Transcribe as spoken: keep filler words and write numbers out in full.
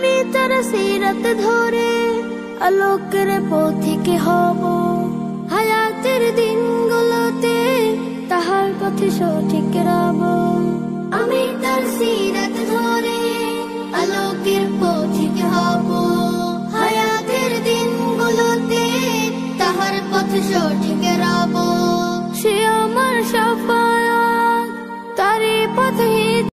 भीतर सीरत धोरे आलोकर पथिके हबो हायातेर दिन गुलोते ताहार पथे सठिक राबो आमी तार सीरत धोरे आलोकर पथिके हबो हायातेर दिन गुलोते ताहार पथे सठिक।